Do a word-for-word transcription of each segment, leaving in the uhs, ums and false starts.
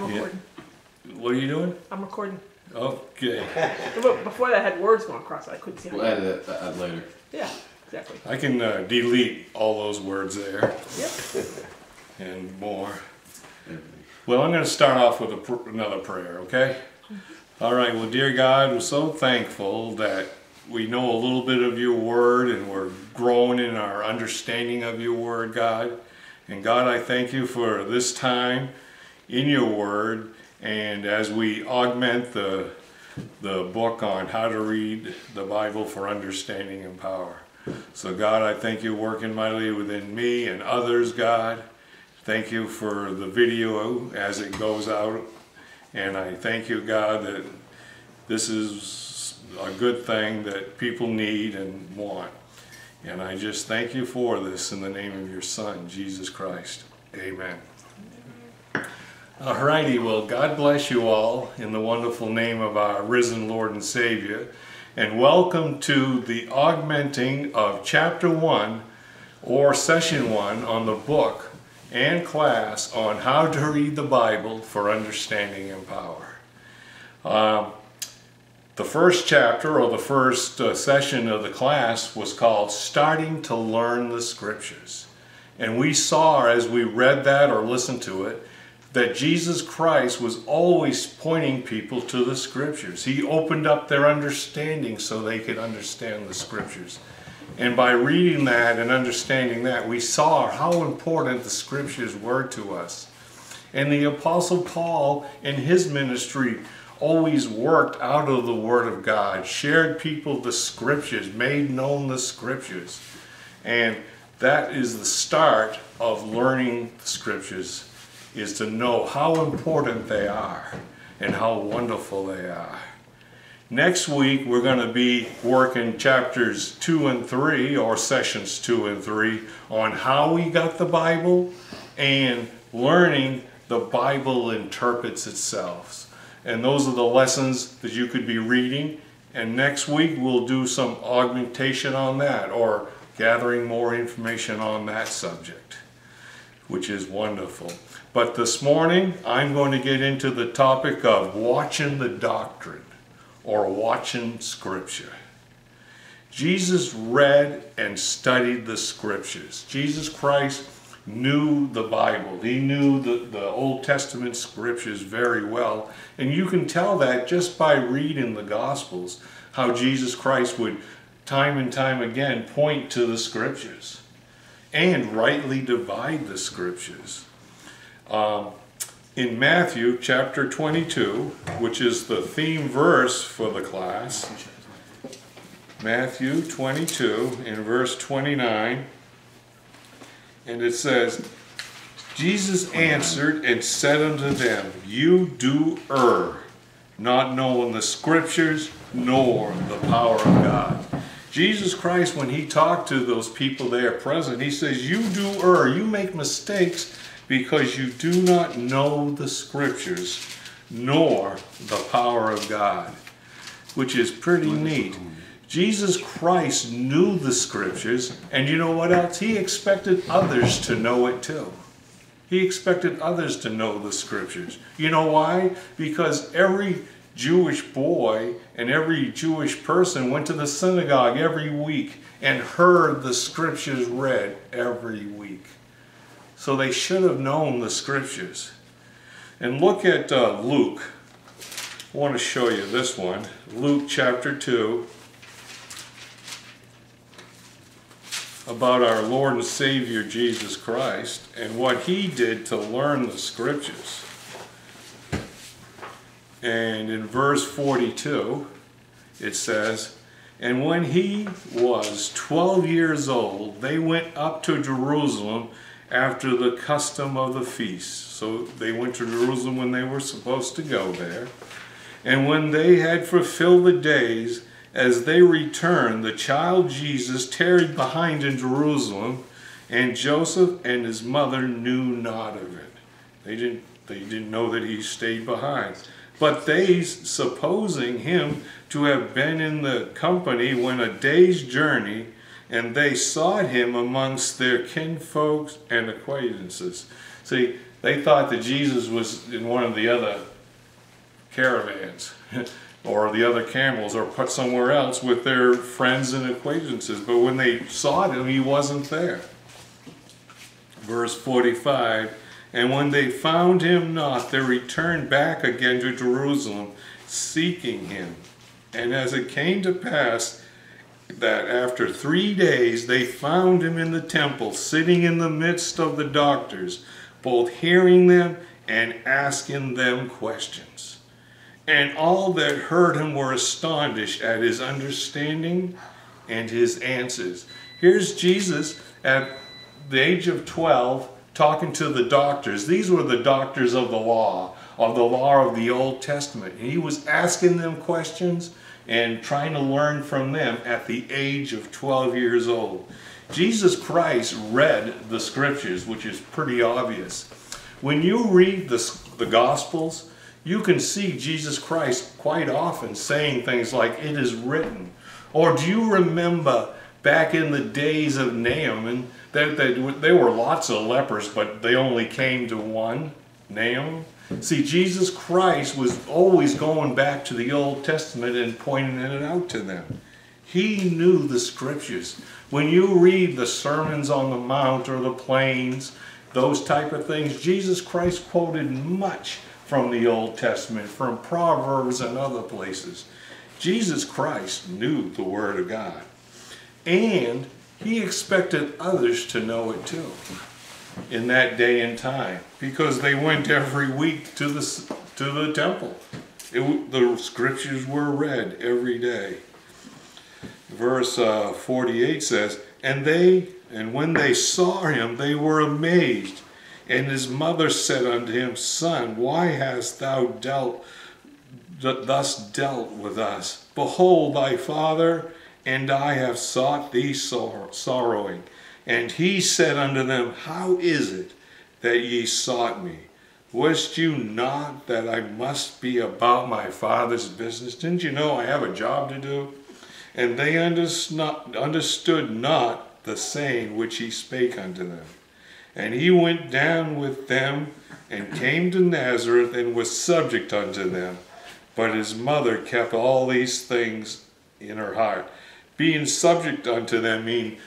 I'm recording. Yeah. What are you doing? I'm recording. Okay. But before that, I had words going across. I couldn't see. We'll edit that add later. Yeah, exactly. I can uh, delete all those words there. Yep. And more. Well, I'm going to start off with a pr another prayer, okay? Mm-hmm. All right. Well, dear God, we're so thankful that we know a little bit of your word and we're growing in our understanding of your word, God. And God, I thank you for this time in your word, and as we augment the, the book on how to read the Bible for understanding and power. So God, I thank you working mightily within me and others, God. Thank you for the video as it goes out, and I thank you, God, that this is a good thing that people need and want. And I just thank you for this in the name of your Son, Jesus Christ. Amen. Alrighty, well, God bless you all in the wonderful name of our risen Lord and Savior. And welcome to the augmenting of Chapter one or Session one on the book and class on how to read the Bible for understanding and power. Uh, The first chapter, or the first uh, session of the class, was called Starting to Learn the Scriptures. And we saw as we read that or listened to it that Jesus Christ was always pointing people to the Scriptures. He opened up their understanding so they could understand the Scriptures. And by reading that and understanding that, we saw how important the Scriptures were to us. And the Apostle Paul in his ministry always worked out of the Word of God, shared people the Scriptures, made known the Scriptures. And that is the start of learning the Scriptures, is to know how important they are and how wonderful they are. Next week we're going to be working chapters two and three, or sessions two and three, on how we got the Bible and learning the Bible interprets itself. And those are the lessons that you could be reading. And next week we'll do some augmentation on that, or gathering more information on that subject, which is wonderful. But this morning I'm going to get into the topic of watching the doctrine, or watching Scripture. Jesus read and studied the Scriptures. Jesus Christ knew the Bible. He knew the, the Old Testament Scriptures very well. And you can tell that just by reading the Gospels, how Jesus Christ would time and time again point to the Scriptures and rightly divide the Scriptures. Um, in Matthew chapter twenty-two, which is the theme verse for the class, Matthew twenty-two in verse twenty-nine, and it says, Jesus answered and said unto them, you do err, not knowing the Scriptures, nor the power of God. Jesus Christ, when he talked to those people there present, he says, you do err, you make mistakes, because you do not know the Scriptures, nor the power of God. Which is pretty neat. Jesus Christ knew the Scriptures, and you know what else? He expected others to know it too. He expected others to know the Scriptures. You know why? Because every Jewish boy and every Jewish person went to the synagogue every week and heard the Scriptures read every week. So they should have known the Scriptures. And look at uh, Luke. I want to show you this one. Luke chapter two. About our Lord and Savior Jesus Christ and what he did to learn the Scriptures. And in verse forty-two it says, and when he was twelve years old, they went up to Jerusalem after the custom of the feast. So they went to Jerusalem when they were supposed to go there. And when they had fulfilled the days, as they returned, the child Jesus tarried behind in Jerusalem, and Joseph and his mother knew not of it. They didn't, they didn't know that he stayed behind. But they, supposing him to have been in the company, went a day's journey, and they sought him amongst their kinfolks and acquaintances. See, They thought that Jesus was in one of the other caravans or the other camels or put somewhere else with their friends and acquaintances. But when they sought him, he wasn't there. Verse forty-five, and when they found him not, they returned back again to Jerusalem, seeking him. And as it came to pass that after three days they found him in the temple, sitting in the midst of the doctors, both hearing them and asking them questions. And all that heard him were astonished at his understanding and his answers. Here's Jesus at the age of twelve talking to the doctors. These were the doctors of the law, of the law of the Old Testament. And he was asking them questions and trying to learn from them at the age of twelve years old. Jesus Christ read the Scriptures, which is pretty obvious. When you read the, the Gospels, you can see Jesus Christ quite often saying things like, it is written. Or do you remember back in the days of Naaman, that there were lots of lepers, but they only came to one, Naaman? See, Jesus Christ was always going back to the Old Testament and pointing it out to them. He knew the Scriptures. When you read the Sermons on the Mount or the Plains, those type of things, Jesus Christ quoted much from the Old Testament, from Proverbs and other places. Jesus Christ knew the Word of God. And he expected others to know it too in that day and time, because they went every week to the, to the temple. It, the Scriptures were read every day. Verse uh, forty-eight says, and they, and when they saw him, they were amazed. And his mother said unto him, Son, why hast thou dealt, th thus dealt with us? Behold, thy father and I have sought thee sor sorrowing. And he said unto them, How is it that ye sought me? Wist you not that I must be about my father's business? Didn't you know I have a job to do? And they understood not the saying which he spake unto them. And he went down with them and came to Nazareth and was subject unto them. But his mother kept all these things in her heart. Being subject unto them mean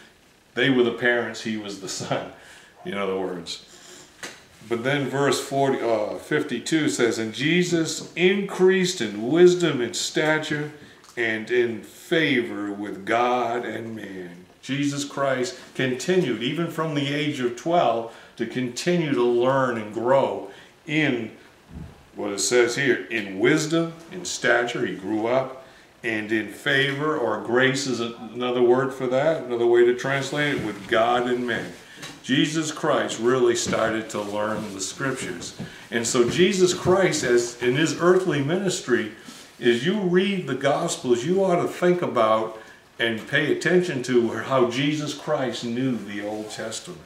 they were the parents, he was the son, in other words. But then verse forty, uh, fifty-two says, And Jesus increased in wisdom and stature and in favor with God and man. Jesus Christ continued, even from the age of twelve, to continue to learn and grow in what it says here, in wisdom, in stature, he grew up, and in favor, or grace is another word for that, another way to translate it, with God and man. Jesus Christ really started to learn the Scriptures. And so Jesus Christ, as in his earthly ministry, as you read the Gospels, you ought to think about and pay attention to how Jesus Christ knew the Old Testament.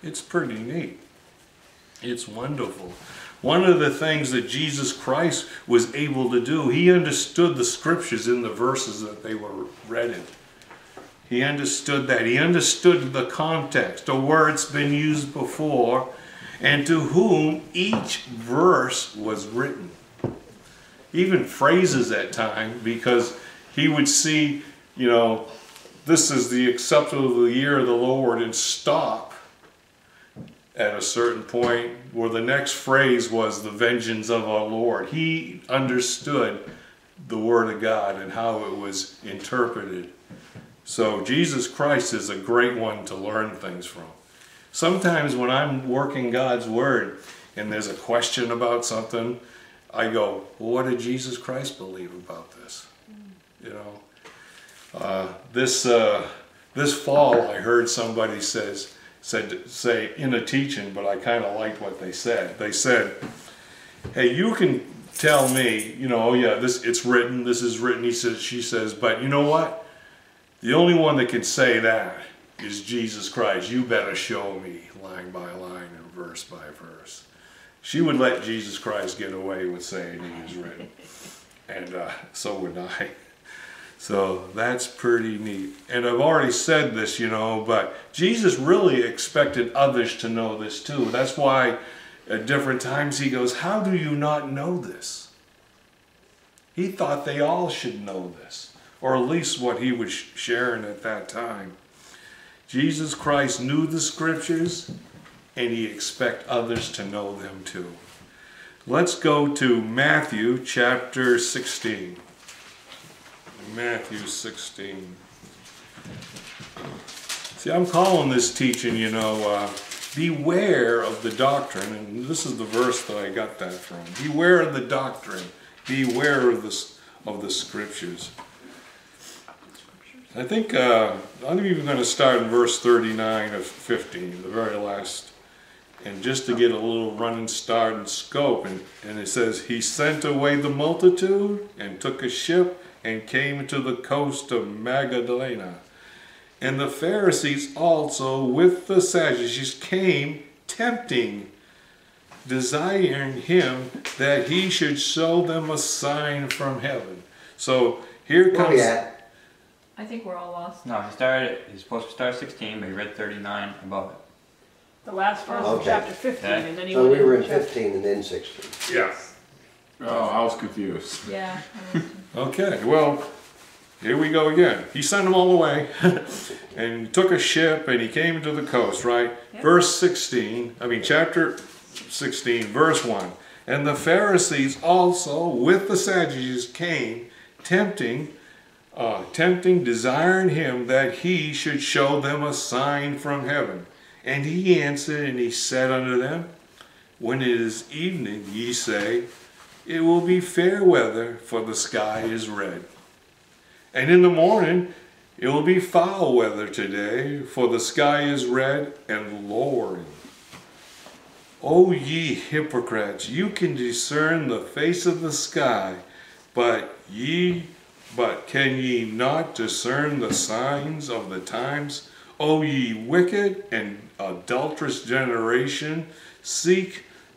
It's pretty neat. It's wonderful. One of the things that Jesus Christ was able to do, he understood the Scriptures in the verses that they were read in. He understood that. He understood the context, a word's been used before, and to whom each verse was written. Even phrases at time, because he would see, you know, this is the acceptable year of the Lord, and stop at a certain point where the next phrase was the vengeance of our Lord. He understood the Word of God and how it was interpreted. So Jesus Christ is a great one to learn things from. Sometimes when I'm working God's Word and there's a question about something, I go, well, what did Jesus Christ believe about this? You know, uh, this uh, this fall I heard somebody says said say in a teaching, but I kind of liked what they said. They said, "Hey, you can tell me, you know, oh yeah, this it's written. This is written." He says, she says, but you know what? The only one that can say that is Jesus Christ. You better show me line by line and verse by verse. She would let Jesus Christ get away with saying it is written. And uh, so would I. So that's pretty neat. And I've already said this, you know, but Jesus really expected others to know this too. That's why At different times he goes, how do you not know this? He thought they all should know this, or at least what he was sharing at that time. Jesus Christ knew the Scriptures, and he expects others to know them too. Let's go to Matthew chapter sixteen. Matthew sixteen. See, I'm calling this teaching, you know, uh, beware of the doctrine, and this is the verse that I got that from. Beware of the doctrine. Beware of the, of the Scriptures. I think uh, I'm even going to start in verse thirty-nine of fifteen, the very last, and just to get a little running start and scope. And, and it says, he sent away the multitude and took a ship and came to the coast of Magdala. And the Pharisees also with the Sadducees came tempting, desiring him that he should show them a sign from heaven. So here comes... I think we're all lost. No, he started, he's supposed to start at sixteen, but he read thirty-nine above it. The last verse of chapter fifteen, okay. And then he so we were in fifteen and then sixteen. Yeah. Oh, I was confused. Yeah. Okay, well, here we go again. He sent them all away and took a ship and he came to the coast, right? Yep. Verse sixteen, I mean chapter sixteen, verse one. And the Pharisees also with the Sadducees came, tempting, Uh, tempting, desiring him that he should show them a sign from heaven. And he answered and he said unto them, when it is evening, ye say, it will be fair weather, for the sky is red. And in the morning, it will be foul weather today, for the sky is red and lowering. O ye hypocrites, you can discern the face of the sky, but ye But can ye not discern the signs of the times? O ye wicked and adulterous generation, seek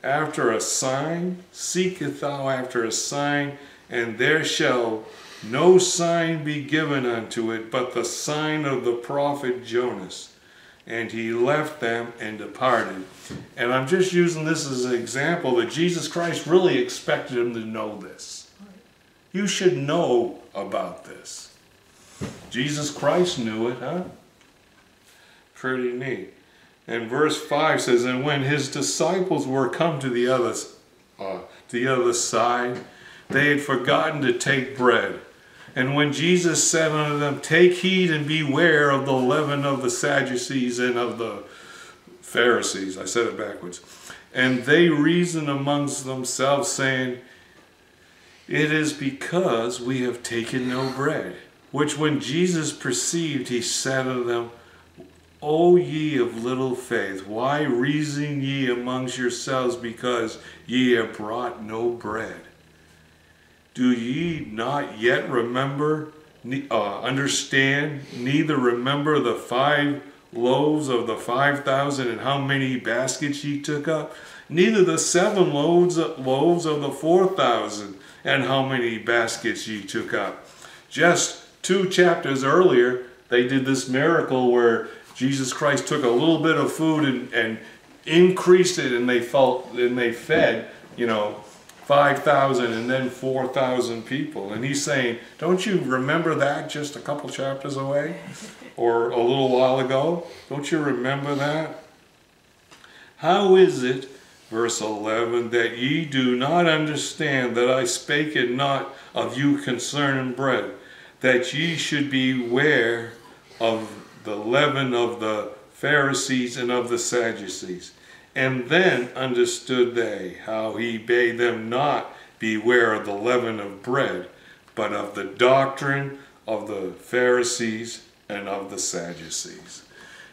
after a sign, seekest thou after a sign, and there shall no sign be given unto it, but the sign of the prophet Jonas. And he left them and departed. And I'm just using this as an example that Jesus Christ really expected him to know this. You should know about this. Jesus Christ knew it, huh? Pretty neat. And verse five says, and when his disciples were come to the other, uh, the other side, they had forgotten to take bread. And when Jesus said unto them, take heed and beware of the leaven of the Sadducees and of the Pharisees. I said it backwards. And they reasoned amongst themselves, saying, it is because we have taken no bread. Which when Jesus perceived, he said unto them, O ye of little faith, why reason ye amongst yourselves because ye have brought no bread? Do ye not yet remember, uh, understand, neither remember the five loaves of the five thousand and how many baskets ye took up? Neither the seven loaves, loaves of the four thousand and how many baskets ye took up. Just two chapters earlier, they did this miracle where Jesus Christ took a little bit of food and, and increased it, and they felt, and they fed, you know, five thousand and then four thousand people. And he's saying, don't you remember that just a couple chapters away? Or a little while ago? Don't you remember that? How is it, verse eleven, that ye do not understand that I spake it not of you concerning bread, that ye should beware of the leaven of the Pharisees and of the Sadducees? And then understood they how he bade them not beware of the leaven of bread, but of the doctrine of the Pharisees and of the Sadducees.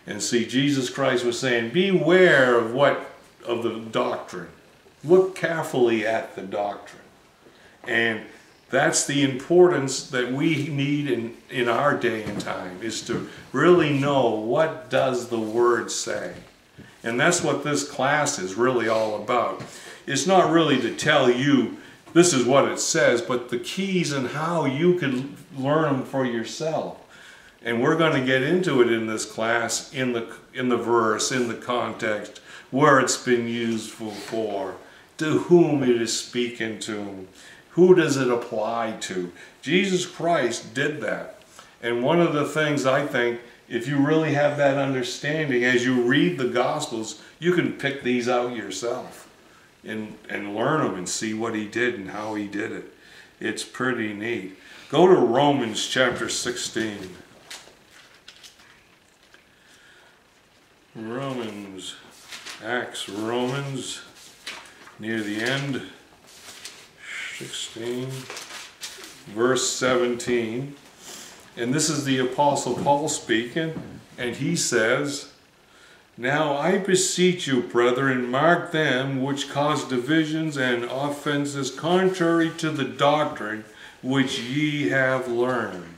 And see, Jesus Christ was saying, beware of what of the doctrine. Look carefully at the doctrine. And that's the importance that we need in, in our day and time, is to really know what does the Word say. And that's what this class is really all about. It's not really to tell you this is what it says, but the keys and how you can learn them for yourself. And we're going to get into it in this class, in the, in the verse, in the context, where it's been useful for, to whom it is speaking to, who does it apply to. Jesus Christ did that. And one of the things I think, if you really have that understanding, as you read the Gospels, you can pick these out yourself and, and learn them and see what he did and how he did it. It's pretty neat. Go to Romans chapter sixteen. Romans, Acts, Romans, near the end, sixteen, verse seventeen. And this is the Apostle Paul speaking, and he says, "Now I beseech you, brethren, mark them which cause divisions and offenses contrary to the doctrine which ye have learned,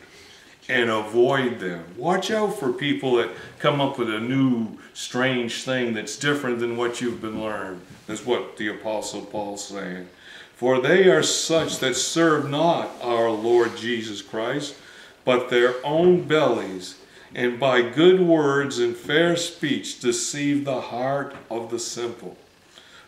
and avoid them." Watch out for people that come up with a new, strange thing that's different than what you've been learned. That's what the Apostle Paul's saying. "For they are such that serve not our Lord Jesus Christ, but their own bellies, and by good words and fair speech deceive the heart of the simple.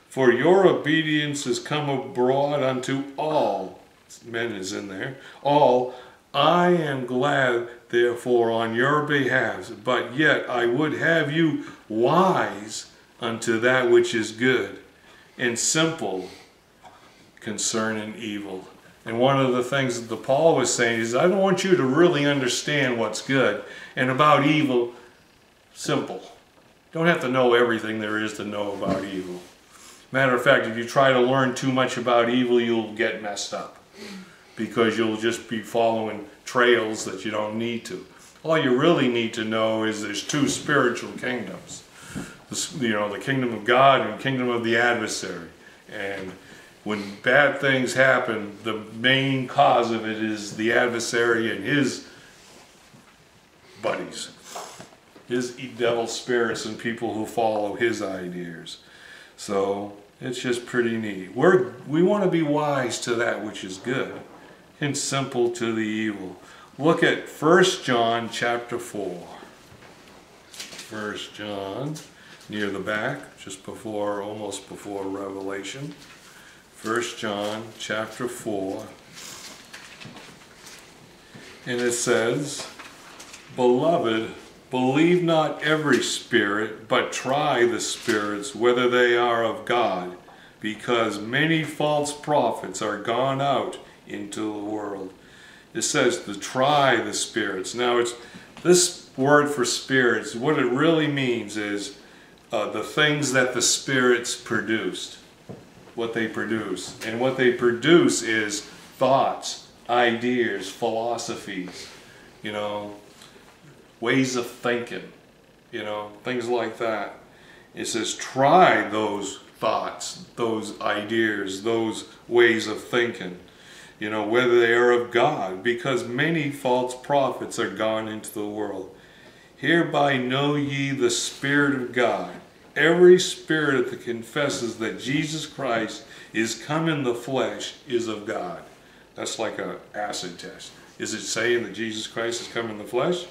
For your obedience is come abroad unto all," men is in there, "all, I am glad therefore on your behalf, but yet I would have you wise unto that which is good, and simple concerning evil." And one of the things that Paul was saying is, I don't want you to really understand what's good, and about evil, simple. Don't have to know everything there is to know about evil. Matter of fact, if you try to learn too much about evil, you'll get messed up, because you'll just be following trails that you don't need to. All you really need to know is there's two spiritual kingdoms. You know, the kingdom of God and kingdom of the adversary. And when bad things happen, the main cause of it is the adversary and his buddies, his devil spirits and people who follow his ideas. So it's just pretty neat. We're, we want to be wise to that which is good and simple to the evil. Look at First John chapter four. First John, near the back, just before, almost before Revelation. First John chapter four, and it says, "Beloved, believe not every spirit, but try the spirits, whether they are of God, because many false prophets are gone out into the world." It says to try the spirits. Now, it's this word for spirits, what it really means is uh, the things that the spirits produced. What they produce. And what they produce is thoughts, ideas, philosophies, you know, ways of thinking, you know, things like that. It says try those thoughts, those ideas, those ways of thinking, you know, whether they are of God, because many false prophets are gone into the world. Hereby know ye the Spirit of God. Every spirit that confesses that Jesus Christ is come in the flesh is of God. That's like an acid test. Is it saying that Jesus Christ is come in the flesh?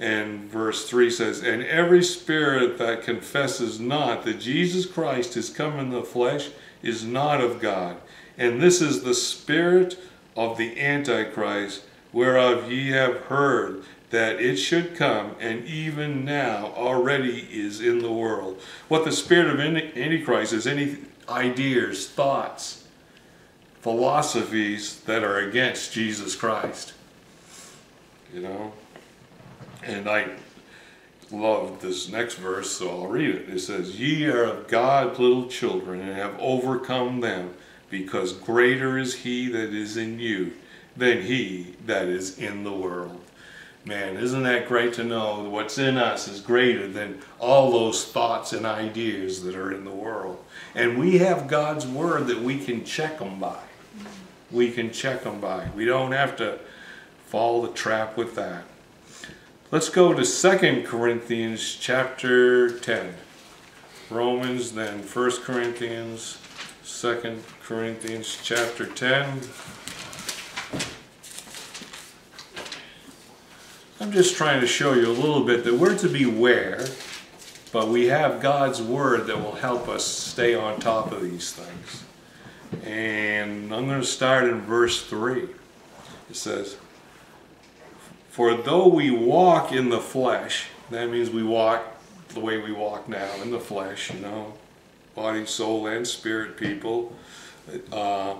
And verse three says, "And every spirit that confesses not that Jesus Christ is come in the flesh is not of God. And this is the spirit of the Antichrist, whereof ye have heard that it should come, and even now already is in the world." What the spirit of Antichrist is any ideas, thoughts, philosophies that are against Jesus Christ. You know? And I love this next verse, so I'll read it. It says, "Ye are of God, little children, and have overcome them, because greater is he that is in you than he that is in the world." Man, isn't that great to know that what's in us is greater than all those thoughts and ideas that are in the world. And we have God's word that we can check them by. We can check them by. We don't have to fall the trap with that. Let's go to Second Corinthians chapter ten. Romans, then First Corinthians, Second Corinthians chapter ten. I'm just trying to show you a little bit that we're to beware, But we have God's Word that will help us stay on top of these things. And I'm going to start in verse three. It says, "For though we walk in the flesh," that means we walk the way we walk now, in the flesh, you know, body, soul, and spirit, people, uh,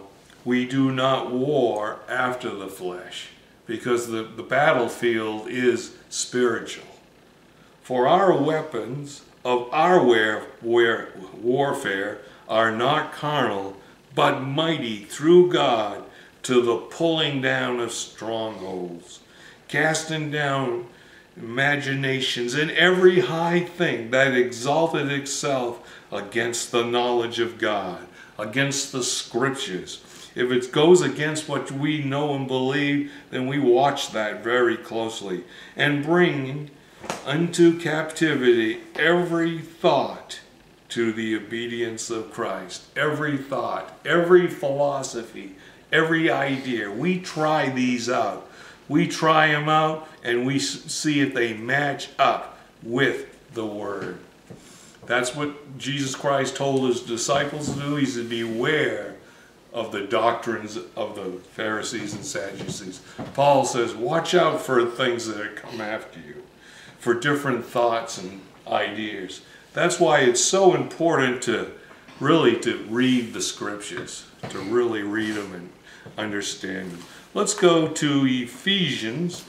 we do not war after the flesh, because the, the battlefield is spiritual. For our weapons of our war, war, warfare are not carnal, but mighty through God to the pulling down of strongholds, casting down imaginations and every high thing that exalted itself against the knowledge of God, against the Scriptures. If it goes against what we know and believe, then we watch that very closely. And bring unto captivity every thought to the obedience of Christ. Every thought, every philosophy, every idea. We try these out. We try them out and we see if they match up with the Word. That's what Jesus Christ told his disciples to do. He said, beware of the doctrines of the Pharisees and Sadducees. Paul says, watch out for things that come after you, for different thoughts and ideas. That's why it's so important to really to read the Scriptures, to really read them and understand them. Let's go to Ephesians.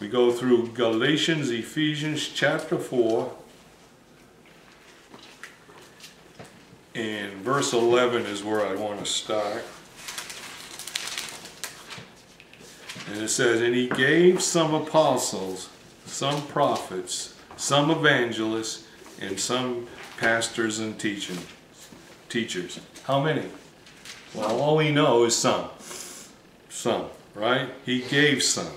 We go through Galatians, Ephesians chapter four. And verse eleven is where I want to start. And it says, "And he gave some apostles, some prophets, some evangelists, and some pastors and teaching, teachers." How many? Well, all we know is some. Some, right? He gave some.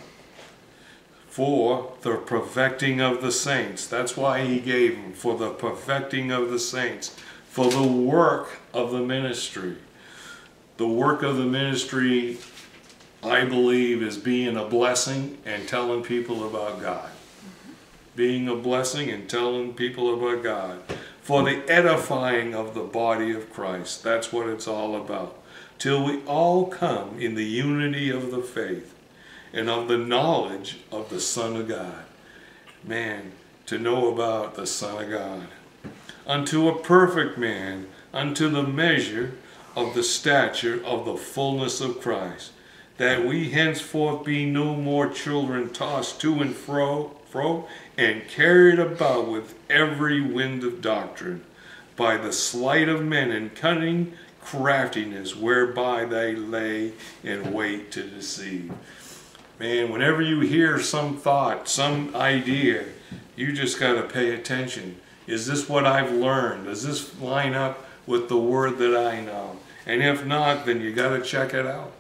For the perfecting of the saints. That's why he gave them. For the perfecting of the saints. For the work of the ministry. The work of the ministry, I believe, is being a blessing and telling people about God. Being a blessing and telling people about God. For the edifying of the body of Christ. That's what it's all about. Till we all come in the unity of the faith and of the knowledge of the Son of God. Man, to know about the Son of God. Unto a perfect man, unto the measure of the stature of the fullness of Christ, that we henceforth be no more children tossed to and fro, fro and carried about with every wind of doctrine, by the sleight of men and cunning craftiness, whereby they lay in wait to deceive. Man, whenever you hear some thought, some idea, you just got to pay attention. Is this what I've learned? Does this line up with the Word that I know? And if not, then you got to check it out.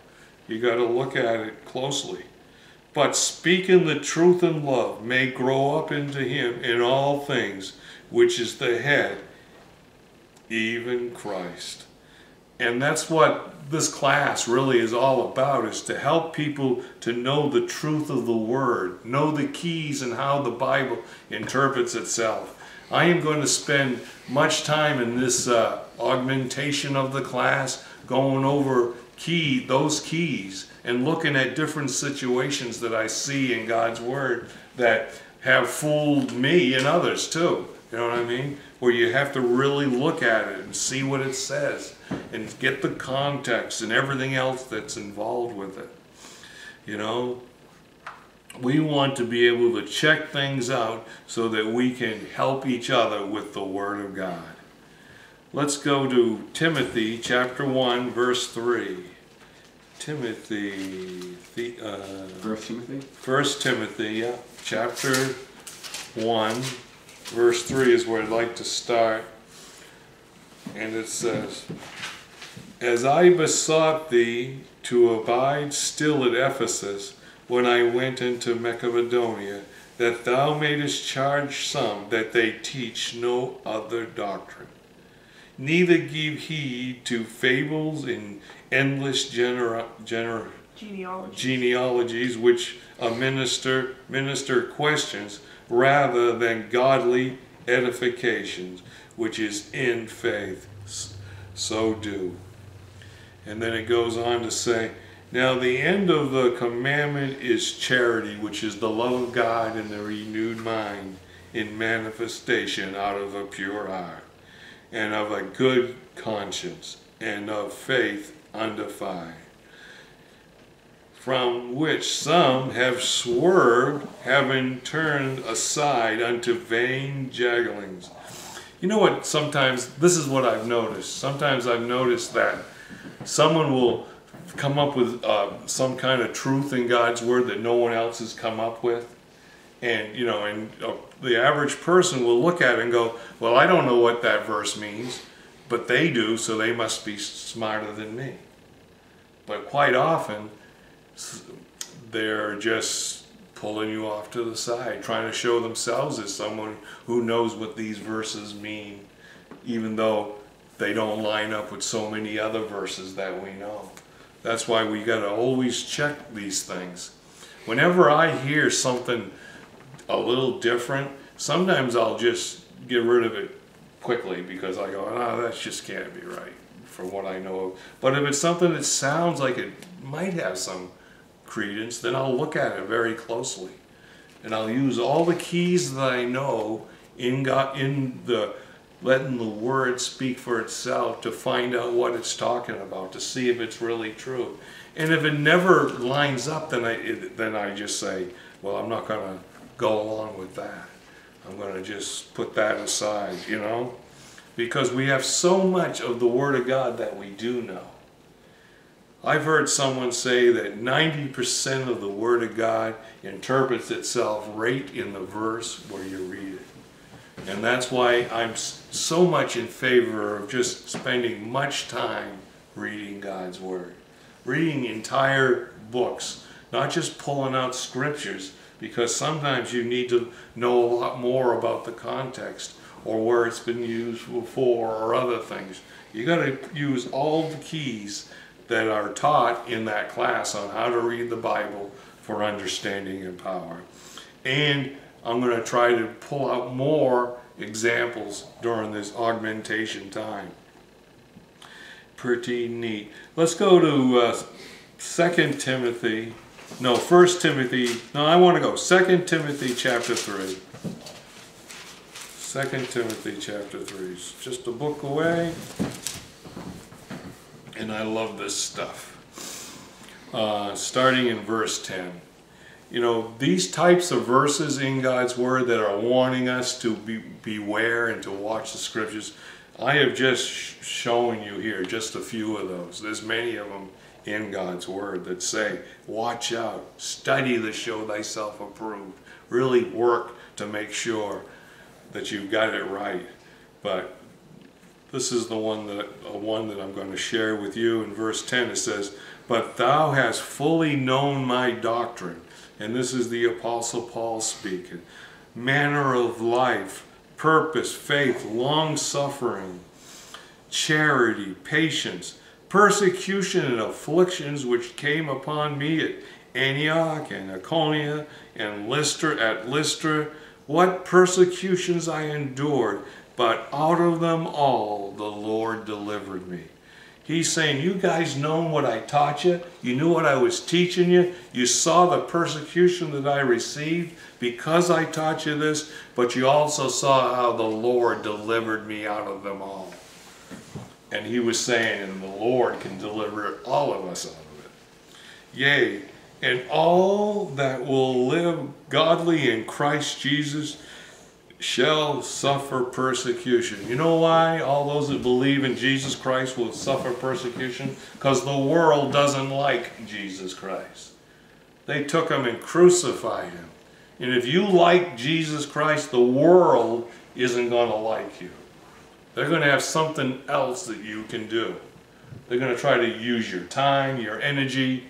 You got to look at it closely. But speaking the truth in love may grow up into him in all things, which is the head, even Christ. And that's what this class really is all about, is to help people to know the truth of the Word, know the keys and how the Bible interprets itself. I am going to spend much time in this uh, augmentation of the class going over key, those keys and looking at different situations that I see in God's Word that have fooled me and others too. You know what I mean? Where you have to really look at it and see what it says and get the context and everything else that's involved with it. You know, we want to be able to check things out so that we can help each other with the Word of God. Let's go to Timothy chapter one, verse three. Timothy, the, uh, First Timothy? First Timothy, yeah. Chapter one. Verse three is where I'd like to start, and it says, "As I besought thee to abide still at Ephesus, when I went into Macedonia, that thou mayest charge some that they teach no other doctrine, neither give heed to fables and endless genera genera genealogies. genealogies which a minister, minister questions, rather than godly edification which is in faith, so do. And then it goes on to say, now the end of the commandment is charity, which is the love of God and the renewed mind in manifestation out of a pure heart, and of a good conscience, and of faith undefiled, from which some have swerved, having turned aside unto vain jagglings. You know what, sometimes, this is what I've noticed. Sometimes I've noticed that someone will come up with uh, some kind of truth in God's Word that no one else has come up with. And, you know, and uh, the average person will look at it and go, well, I don't know what that verse means, but they do, so they must be smarter than me. But quite often, they're just pulling you off to the side, trying to show themselves as someone who knows what these verses mean, even though they don't line up with so many other verses that we know. That's why we got to always check these things. Whenever I hear something a little different, sometimes I'll just get rid of it quickly because I go, ah, oh, that just can't be right for what I know of. But if it's something that sounds like it might have some credence, then I'll look at it very closely, and I'll use all the keys that I know in God, in the letting the Word speak for itself, to find out what it's talking about, to see if it's really true. And if it never lines up, then I it, then I just say, well, I'm not going to go along with that. I'm going to just put that aside, you know, because we have so much of the Word of God that we do know. I've heard someone say that ninety percent of the Word of God interprets itself right in the verse where you read it. And that's why I'm so much in favor of just spending much time reading God's Word. Reading entire books, not just pulling out scriptures, because sometimes you need to know a lot more about the context or where it's been used before or other things. You got to use all the keys that are taught in that class on how to read the Bible for understanding and power. And I'm going to try to pull out more examples during this augmentation time. Pretty neat. Let's go to uh, Second Timothy. No, First Timothy. No, I want to go. Second Timothy chapter three. Second Timothy chapter three. It's just a book away. And I love this stuff. Uh, starting in verse ten. You know, these types of verses in God's Word that are warning us to be, beware and to watch the Scriptures, I have just sh shown you here just a few of those. There's many of them in God's Word that say, watch out, study to show thyself approved. Really work to make sure that you've got it right. But this is the one that, uh, one that I'm going to share with you. In verse ten it says, but thou hast fully known my doctrine. And this is the Apostle Paul speaking. Manner of life, purpose, faith, long-suffering, charity, patience, persecution and afflictions which came upon me at Antioch and Iconium and Lystra, at Lystra, what persecutions I endured, but out of them all the Lord delivered me. He's saying, you guys know what I taught you. You knew what I was teaching you. You saw the persecution that I received because I taught you this, but you also saw how the Lord delivered me out of them all. And he was saying, the Lord can deliver all of us out of it. Yea, and all that will live godly in Christ Jesus shall suffer persecution. You know why all those that believe in Jesus Christ will suffer persecution? Because the world doesn't like Jesus Christ. They took him and crucified him. And if you like Jesus Christ, the world isn't going to like you. They're going to have something else that you can do. They're going to try to use your time, your energy,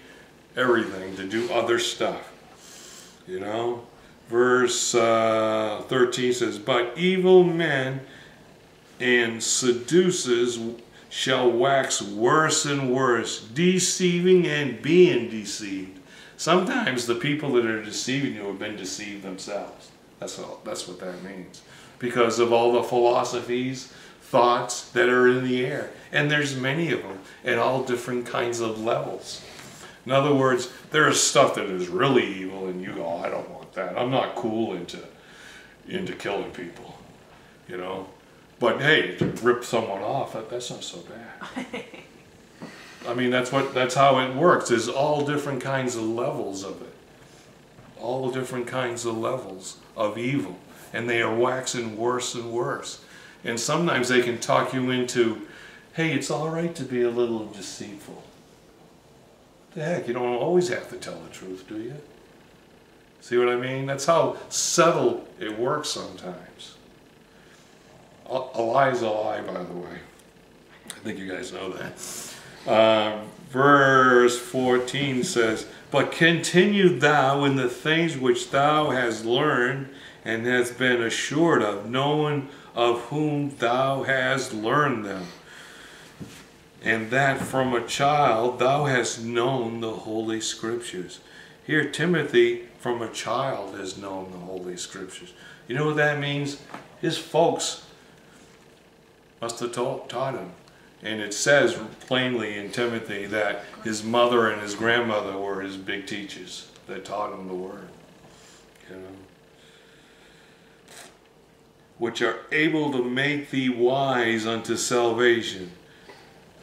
everything to do other stuff. You know? Verse uh, thirteen says, but evil men and seducers shall wax worse and worse, deceiving and being deceived. Sometimes the people that are deceiving you have been deceived themselves. That's all. That's what that means. because of all the philosophies, thoughts that are in the air. And there's many of them at all different kinds of levels. In other words, there is stuff that is really evil and you go, oh, I don't want that. I'm not cool into, into killing people, you know. But hey, to rip someone off, that, that's not so bad. I mean, that's what, that's how it works. There's all different kinds of levels of it. All different kinds of levels of evil. And they are waxing worse and worse. And sometimes they can talk you into, hey, it's all right to be a little deceitful. The heck, you don't always have to tell the truth, do you? See what I mean? That's how subtle it works sometimes. A lie is a lie, by the way. I think you guys know that. Uh, verse fourteen says, but continue thou in the things which thou hast learned and hast been assured of, knowing of whom thou hast learned them, and that from a child thou hast known the Holy Scriptures. Here Timothy, from a child, has known the Holy Scriptures. You know what that means? His folks must have taught, taught him. And it says plainly in Timothy that his mother and his grandmother were his big teachers that taught him the word. You know? Which are able to make thee wise unto salvation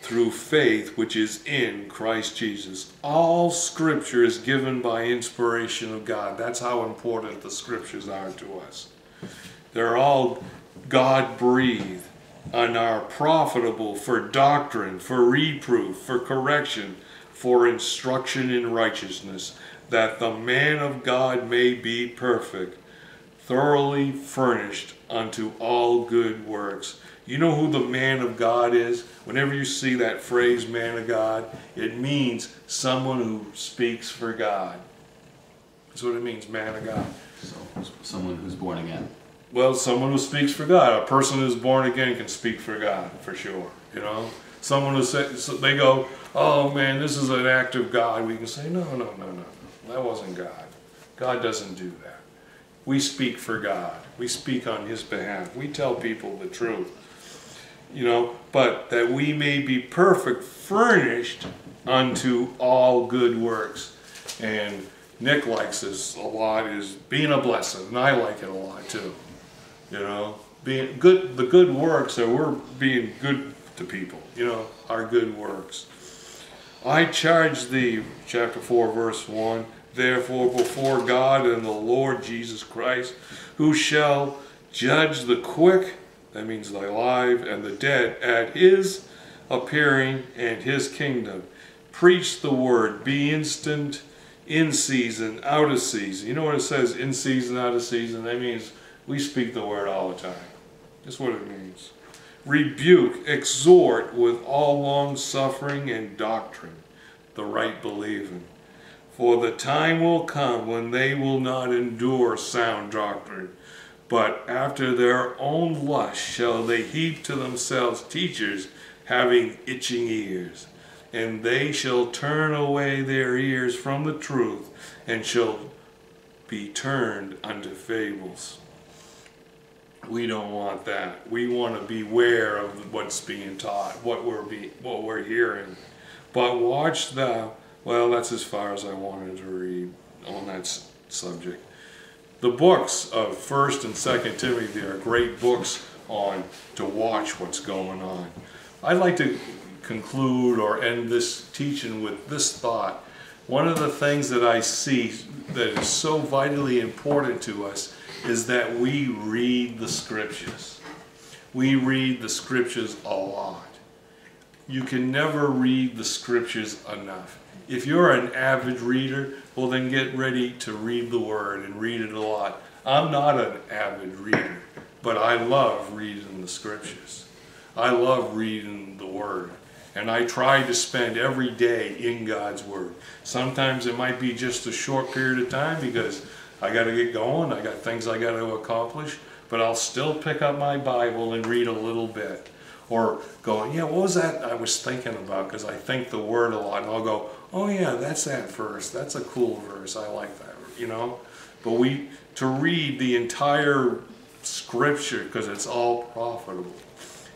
through faith which is in Christ Jesus. All Scripture is given by inspiration of God. That's how important the Scriptures are to us. They're all God-breathed, and are profitable for doctrine, for reproof, for correction, for instruction in righteousness, that the man of God may be perfect, thoroughly furnished unto all good works. You know who the man of God is? Whenever you see that phrase, man of God, it means someone who speaks for God. That's what it means, man of God. So, someone who's born again. Well, someone who speaks for God. A person who's born again can speak for God, for sure. You know, someone who says, so they go, oh man, this is an act of God. We can say, no, no, no, no, that wasn't God. God doesn't do that. We speak for God. We speak on His behalf. We tell people the truth. You know, but that we may be perfect, furnished unto all good works. And Nick likes this a lot, is being a blessing. And I like it a lot too. You know, being good, the good works are we're being good to people, you know, our good works. I charge thee, chapter four, verse one, therefore before God and the Lord Jesus Christ, who shall judge the quick, that means the alive, and the dead, at His appearing and His kingdom. Preach the word, be instant, in season, out of season. You know what it says, in season, out of season? That means we speak the word all the time. That's what it means. Rebuke, exhort with all long suffering and doctrine, the right believing. For the time will come when they will not endure sound doctrine, but after their own lust shall they heap to themselves teachers having itching ears, and they shall turn away their ears from the truth and shall be turned unto fables. We don't want that. We want to beware of what's being taught, what we're be, what we're hearing. But watch thou. Well, that's as far as I wanted to read on that s subject. The books of First and Second Timothy are great books on to watch what's going on. I'd like to conclude or end this teaching with this thought. One of the things that I see that is so vitally important to us is that we read the Scriptures. We read the Scriptures a lot. You can never read the Scriptures enough. If you're an avid reader, well then get ready to read the Word and read it a lot. I'm not an avid reader, but I love reading the Scriptures. I love reading the Word. And I try to spend every day in God's Word. Sometimes it might be just a short period of time because I got to get going, I got things I got to accomplish, but I'll still pick up my Bible and read a little bit. Or go, yeah, what was that I was thinking about? Because I think the Word a lot, and I'll go, oh yeah, that's that verse, that's a cool verse, I like that, you know? But we, to read the entire Scripture, because it's all profitable,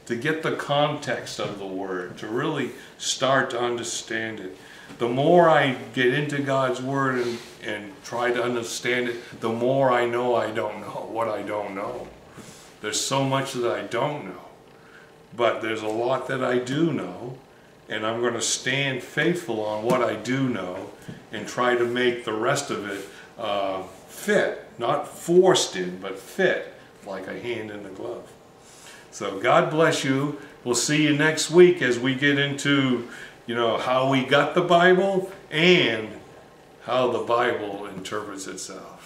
to get the context of the Word, to really start to understand it. The more I get into God's Word and, and try to understand it, the more I know I don't know what I don't know. There's so much that I don't know, but there's a lot that I do know, and I'm going to stand faithful on what I do know and try to make the rest of it uh, fit, not forced in, but fit, like a hand in a glove. So God bless you. We'll see you next week as we get into, you know, how we got the Bible and how the Bible interprets itself.